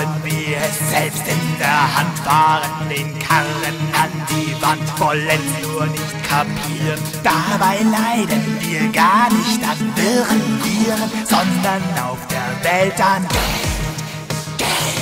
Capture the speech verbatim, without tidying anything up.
Haben wir es selbst in der Hand, fahren den Karren an die Wand, vollends nur nicht kapieren. Dabei leiden wir gar nicht an wirren Viren, sondern auf der Welt an Geld, Geld.